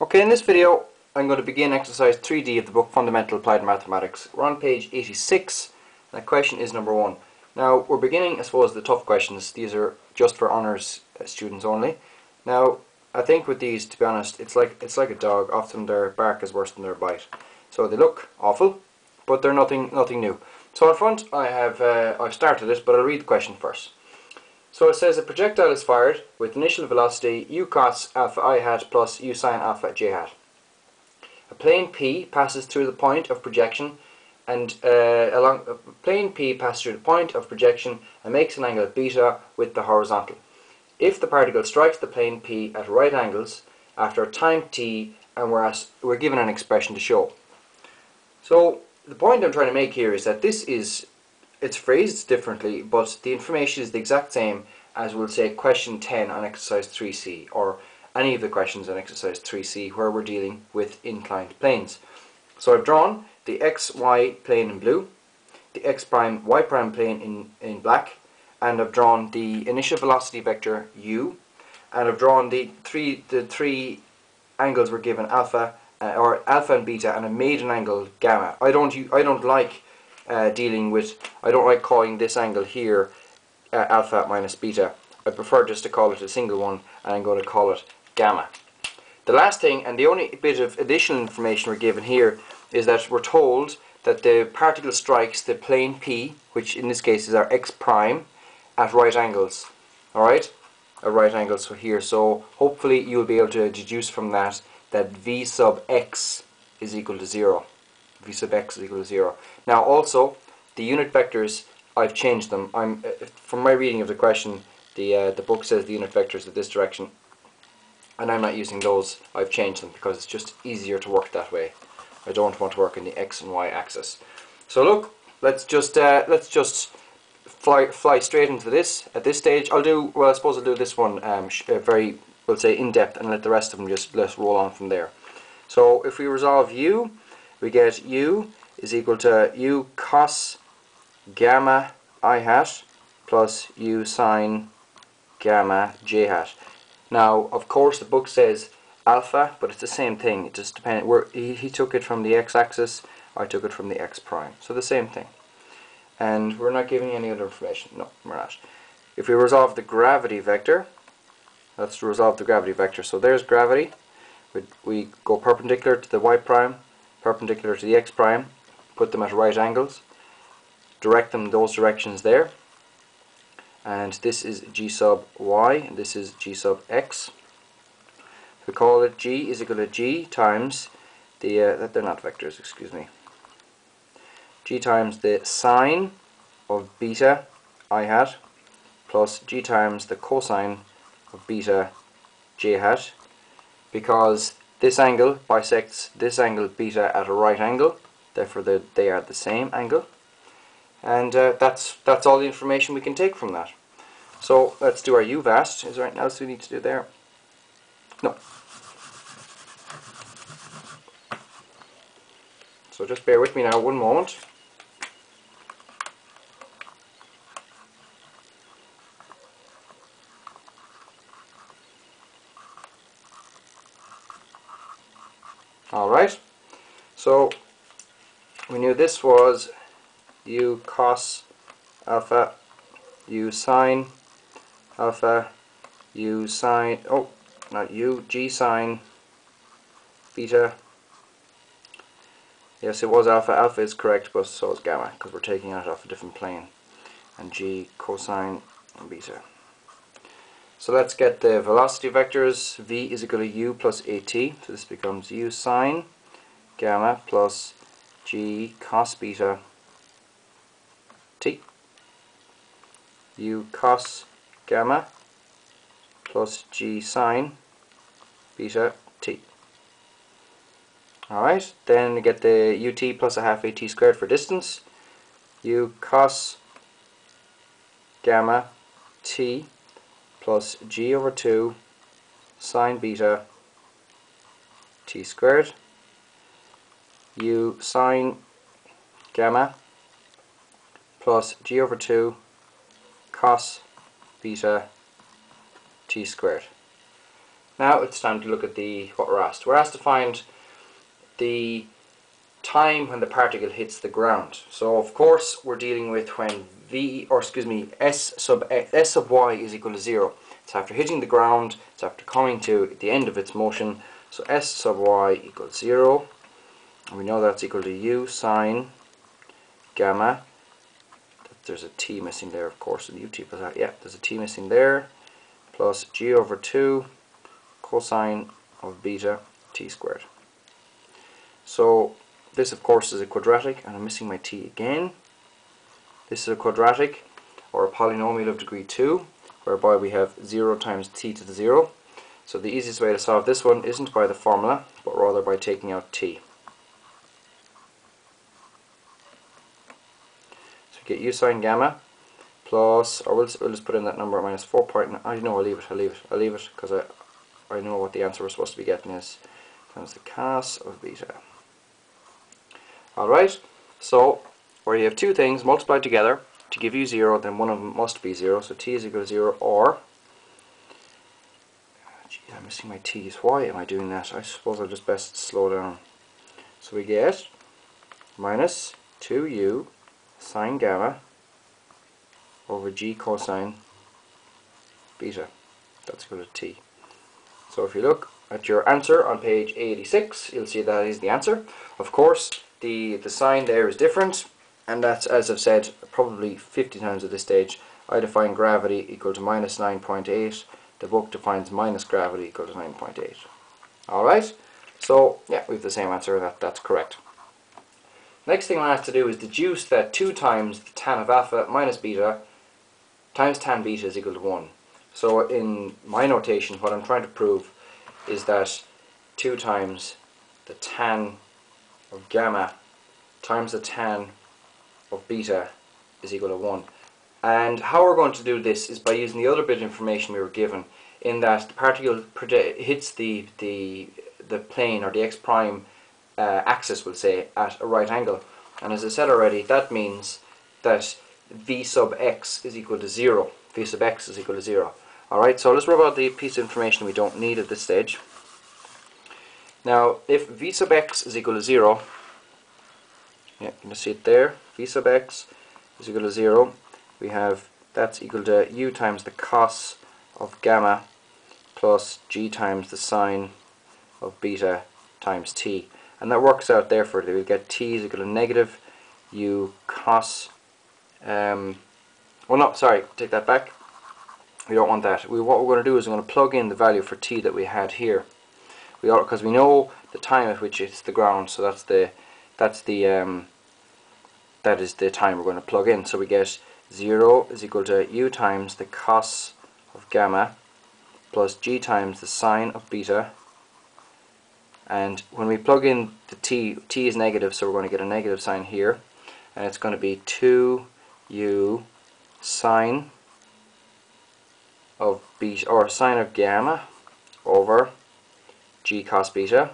Okay, in this video I'm going to begin exercise 3D of the book Fundamental Applied Mathematics. We're on page 86 and the question is number 1. Now we're beginning, I suppose, the tough questions. These are just for honours students only. Now I think with these, to be honest, it's like a dog. Often their bark is worse than their bite. So they look awful, but they're nothing new. So in front I have I've started it, but I'll read the question first. So it says a projectile is fired with initial velocity u cos alpha I hat plus u sin alpha j hat. A plane P passes through the point of projection and makes an angle beta with the horizontal. If the particle strikes the plane P at right angles after a time t, and we're given an expression to show. So the point I'm trying to make here is that this is, it's phrased differently, but the information is the exact same as, we'll say, question 10 on exercise 3C, or any of the questions on exercise 3C where we're dealing with inclined planes. So I've drawn the XY plane in blue, the X prime, Y prime plane in black, and I've drawn the initial velocity vector u, and I've drawn the three angles we're given, alpha and beta, and I made an angle gamma. I don't like calling this angle here alpha minus beta. I prefer just to call it a single one, and I'm going to call it gamma. The last thing, and the only bit of additional information we're given here, is that we're told that the particle strikes the plane P, which in this case is our x prime, at right angles. Alright? At right angles for here. So hopefully you'll be able to deduce from that that v sub x is equal to 0. V sub x is equal to 0. Now also, the unit vectors, I've changed them. From my reading of the question, the book says the unit vectors of this direction, and I'm not using those. I've changed them because it's just easier to work that way. I don't want to work in the x and y axis. So look, let's just fly straight into this. At this stage, I suppose I'll do this one very, we'll say, in depth, and let the rest of them let's roll on from there. So if we resolve u, we get u is equal to u cos gamma I hat plus u sine gamma j hat. Now, of course, the book says alpha, but it's the same thing. It just depends. He took it from the x-axis. I took it from the x prime. So the same thing. And we're not giving any other information. No, we're not. If we resolve the gravity vector, let's resolve the gravity vector. So there's gravity. We go perpendicular to the y prime, perpendicular to the x prime, put them at right angles, direct them those directions there, and this is g sub y and this is g sub x. We call it g is equal to g times the they're not vectors, excuse me, g times the sine of beta I hat plus g times the cosine of beta j hat, because this angle bisects this angle beta at a right angle, therefore they are the same angle, and that's all the information we can take from that. So let's do our uvast. Is there anything else we need to do there? No. So just bear with me now, one moment. Alright, so we knew this was u cos alpha, u sine alpha, u sine, oh, not u, g sine beta. Yes, it was alpha. Alpha is correct, but so is gamma, because we're taking it off a different plane. And g cosine beta. So let's get the velocity vectors. V is equal to u plus at, so this becomes u sine gamma plus g cos beta t. u cos gamma plus g sine beta t. Alright, then we get the ut plus a half at squared for distance. U cos gamma t plus g over 2 sine beta t squared, u sine gamma plus g over 2 cos beta t squared. Now it's time to look at what we're asked. We're asked to find the time when the particle hits the ground. So of course we're dealing with when S sub y is equal to 0. It's after hitting the ground, it's after coming to the end of its motion. So S sub y equals 0, and we know that's equal to u sine gamma. There's a t missing there, of course, and ut plus that. Yeah, there's a t missing there, plus g over 2 cosine of beta t squared. So this, of course, is a quadratic, and I'm missing my t again. This is a quadratic, or a polynomial of degree 2, whereby we have 0 times t to the 0. So the easiest way to solve this one isn't by the formula, but rather by taking out t. So we get u sine gamma plus, or we'll just put in that number, minus 4.9. I'll leave it, because I know what the answer we're supposed to be getting is, times the cos of beta. Alright, so where you have two things multiplied together to give you 0, then one of them must be 0, so t is equal to 0, or I'm missing my t's. Why am I doing that? I suppose I'll just best slow down. So we get minus 2u sine gamma over g cosine beta. That's equal to t. So if you look at your answer on page 86, you'll see that is the answer. Of course, the sign there is different, and that's, as I've said probably 50 times at this stage, I define gravity equal to minus 9.8. The book defines minus gravity equal to 9.8. Alright, so yeah, we have the same answer, that's correct. Next thing I have to do is deduce that 2 times the tan of alpha minus beta times tan beta is equal to 1. So in my notation, what I'm trying to prove is that 2 times the tan of gamma times the tan of beta is equal to 1. And how we're going to do this is by using the other bit of information we were given, in that the particle hits the plane, or the x prime axis, we'll say, at a right angle. And as I said already, that means that v sub x is equal to 0. V sub x is equal to 0. Alright, so let's rub out the piece of information we don't need at this stage. Now, if v sub x is equal to 0, yeah, you can see it there, v sub x is equal to 0. We have that's equal to u times the cos of gamma plus g times the sine of beta times t. And that works out there for it. We get t is equal to negative u cos... well, no, sorry, take that back. We don't want that. What we're going to do is we're going to plug in the value for t that we had here. Because we know the time at which it's the ground, so that is the time we're going to plug in. So we get 0 is equal to u times the cos of gamma plus g times the sine of beta, and when we plug in the t is negative, so we're going to get a negative sign here, and it's going to be 2u sine of beta, or sine of gamma over g cos beta,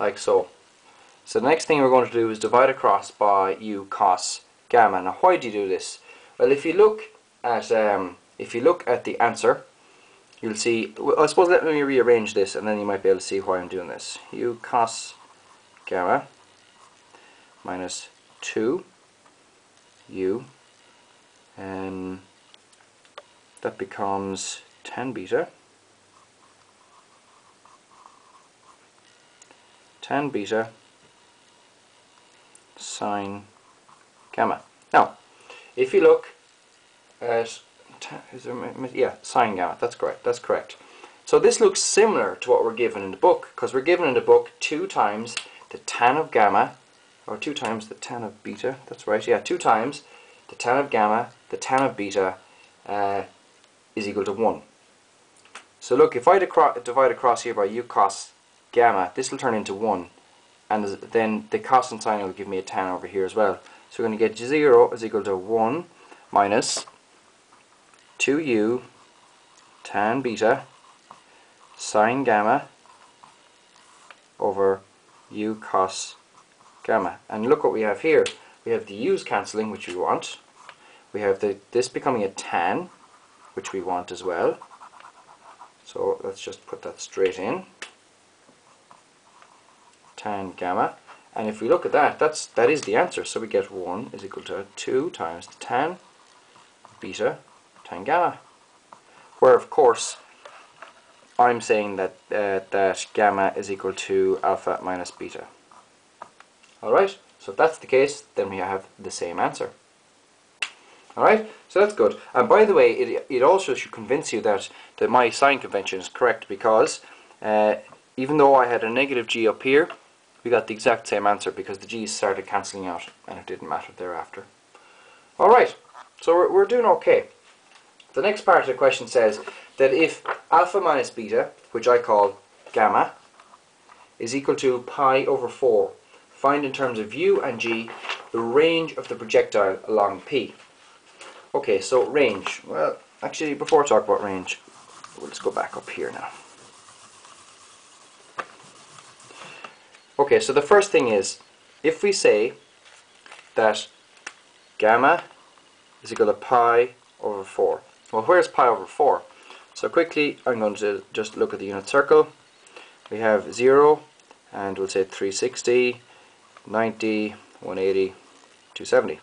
like so. So the next thing we're going to do is divide across by u cos gamma. Now, why do you do this? Well, if you look at the answer, you'll see. Well, I suppose let me rearrange this, and then you might be able to see why I'm doing this. U cos gamma minus 2u, and that becomes tan beta. Tan beta sine gamma. Now, if you look at sine gamma, that's correct. So this looks similar to what we're given in the book, because we're given in the book 2 times the tan of gamma, or 2 times the tan of beta, that's right, yeah, 2 times the tan of gamma, the tan of beta is equal to 1. So look, if I divide across here by u cos gamma, this will turn into 1. And then the cos and sine will give me a tan over here as well. So we're going to get 0 is equal to 1 minus 2u tan beta sine gamma over u cos gamma. And look what we have here. We have the u's cancelling, which we want. We have this becoming a tan, which we want as well. So let's just put that straight in. Tan gamma. And if we look at that, that is the answer. So we get 1 is equal to 2 times the tan beta tan gamma. Where, of course, I'm saying that that gamma is equal to alpha minus beta. Alright, so if that's the case, then we have the same answer. Alright, so that's good. And by the way, it also should convince you that my sign convention is correct, because even though I had a negative g up here, we got the exact same answer because the g's started cancelling out and it didn't matter thereafter. Alright, so we're doing okay. The next part of the question says that if alpha minus beta, which I call gamma, is equal to pi over 4, find in terms of u and g the range of the projectile along P. Okay, so range. Well, actually, before I talk about range, we'll just go back up here now. Okay, so the first thing is, if we say that gamma is equal to pi over 4. Well, where's pi over 4? So quickly, I'm going to just look at the unit circle. We have 0, and we'll say 360, 90, 180, 270.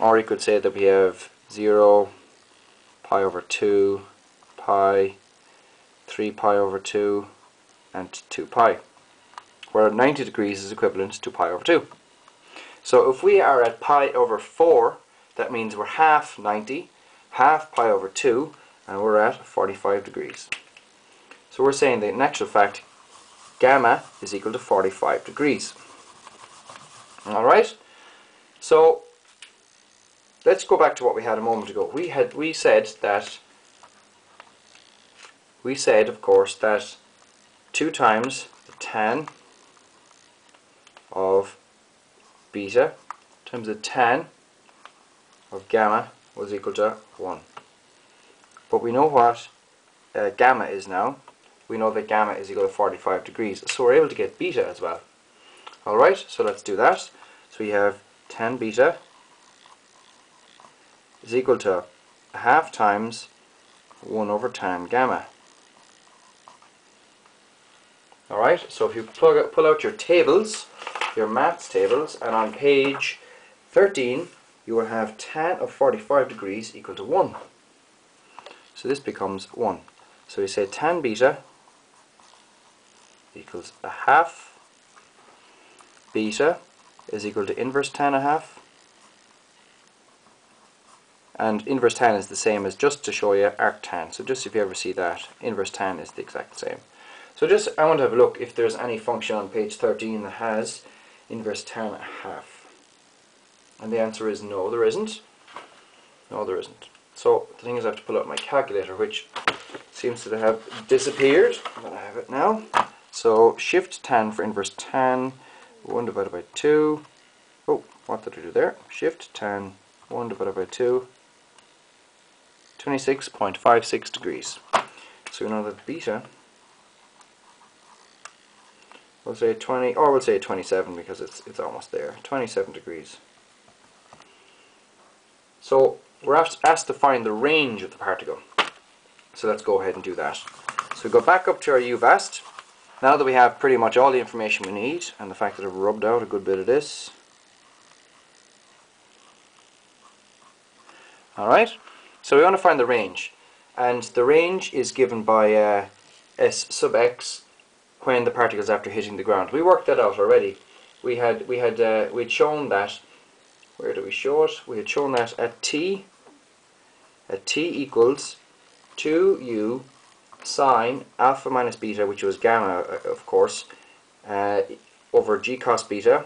Or you could say that we have 0, pi over 2, pi, 3 pi over 2, and 2 pi, where 90 degrees is equivalent to pi over 2. So if we are at pi over 4, that means we're half 90, half pi over 2, and we're at 45 degrees. So we're saying that in actual fact, gamma is equal to 45 degrees. Alright? So let's go back to what we had a moment ago. We said, of course, that 2 times the tan of beta times the tan of gamma was equal to 1. But we know what gamma is now. We know that gamma is equal to 45 degrees. So we're able to get beta as well. Alright, so let's do that. So we have tan beta is equal to half times 1 over tan gamma. Alright, so if you pull out your tables, your maths tables, and on page 13, you will have tan of 45 degrees equal to 1. So this becomes 1. So we say tan beta equals a half, beta is equal to inverse tan a half, and inverse tan is the same as, just to show you, arctan. So just if you ever see that, inverse tan is the exact same. So just, I want to have a look if there's any function on page 13 that has inverse tan a half. And the answer is no, there isn't. No, there isn't. So the thing is, I have to pull out my calculator, which seems to have disappeared. But I have it now. So shift tan for inverse tan, 1 divided by 2. Oh, what did I do there? Shift tan, 1 divided by 2, 26.56 degrees. So we know that beta, we'll say 20, or we'll say 27 because it's almost there, 27 degrees. So we're asked to find the range of the particle. So let's go ahead and do that. So we go back up to our UVAST. Now that we have pretty much all the information we need, and the fact that I've rubbed out a good bit of this. Alright, so we want to find the range. And the range is given by S sub x when the particle is after hitting the ground. We worked that out already. We'd shown that. Where do we show it? We had shown that at t equals 2u sine alpha minus beta, which was gamma, of course, over g cos beta,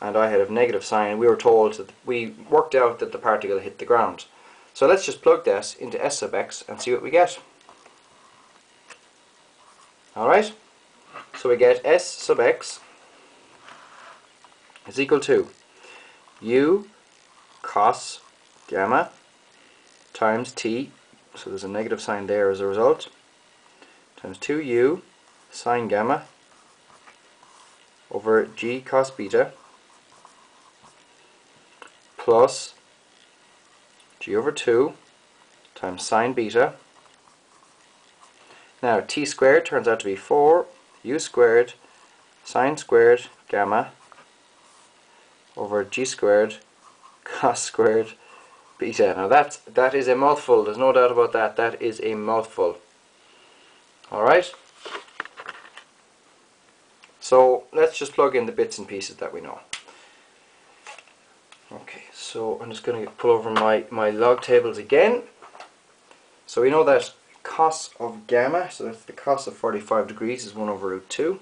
and I had a negative sign. We were told that we worked out that the particle hit the ground. So let's just plug this into S sub x and see what we get. Alright, so we get S sub x is equal to u cos gamma times t, so there's a negative sign there as a result, times 2u sine gamma over g cos beta plus g over 2 times sine beta. Now t squared turns out to be 4 u squared sine squared gamma over g squared cos squared beta. Now that is a mouthful, there's no doubt about that. That is a mouthful. Alright? So let's just plug in the bits and pieces that we know. Okay, so I'm just going to pull over my log tables again. So we know that cos of gamma, so that's the cos of 45 degrees, is 1 over root 2.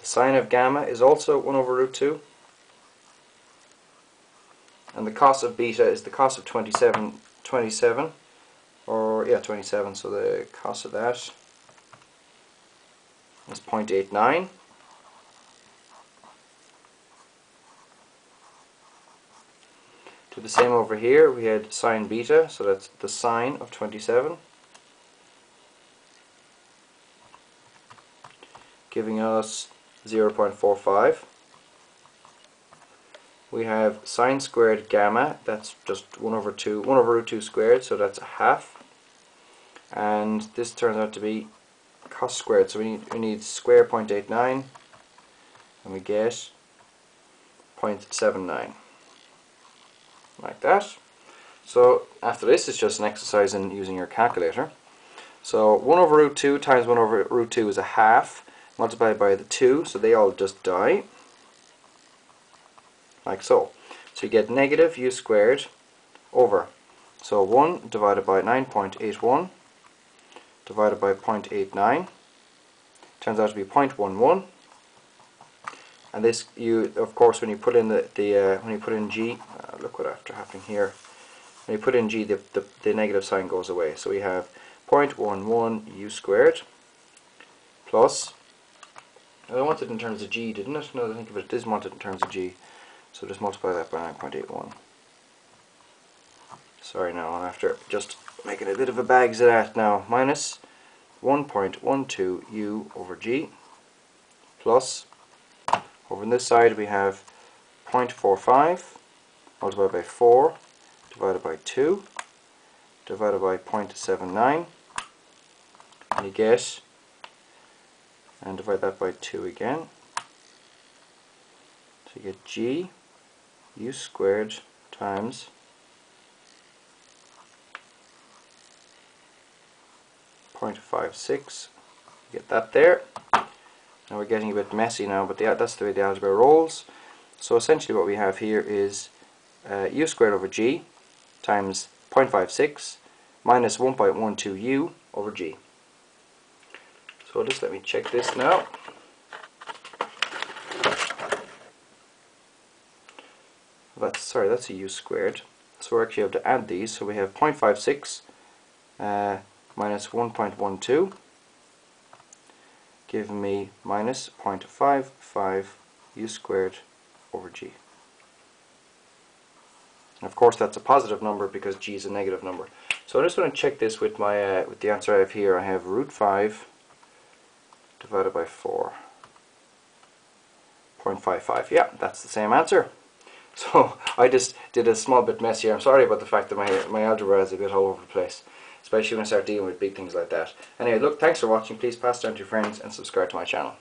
The sine of gamma is also 1 over root 2. And the cos of beta is the cos of 27, so the cos of that is 0.89. Do the same over here, we had sine beta, so that's the sine of 27, giving us 0.45. We have sine squared gamma, that's just 1 over root 2 squared, so that's a half. And this turns out to be cos squared, so we need square 0.89, and we get 0.79. Like that. So after this, it's just an exercise in using your calculator. So 1 over root 2 times 1 over root 2 is a half, multiplied by the 2, so they all just die. Like so. So you get negative u squared over. So 1 divided by 9.81 divided by 0.89 turns out to be 0.11. And this, you of course, when you put in when you put in g, the negative sign goes away. So we have 0.11 u squared plus. I want it in terms of g, didn't it? No, I think of it is wanted in terms of g. So just multiply that by 9.81. Sorry, now I'm after just making a bit of a bags of that now. Minus 1.12 u over g plus, over on this side we have 0.45 multiplied by 4 divided by 2 divided by 0.79, and you get, and divide that by 2 again, so you get g u squared times 0.56, you get that there. Now we're getting a bit messy now, but that's the way the algebra rolls. So essentially what we have here is u squared over g times 0.56 minus 1.12 u over g. So just let me check this now. That's a u squared. So we're actually able to add these. So we have 0.56 minus 1.12, giving me minus 0.55 u squared over g. And of course that's a positive number because g is a negative number. So I just want to check this with my with the answer I have here. I have root 5 divided by 4. 0.55. Yeah, that's the same answer. So I just did a small bit messier. I'm sorry about the fact that my algebra is a bit all over the place, especially when I start dealing with big things like that. Anyway, look, thanks for watching. Please pass it down to your friends and subscribe to my channel.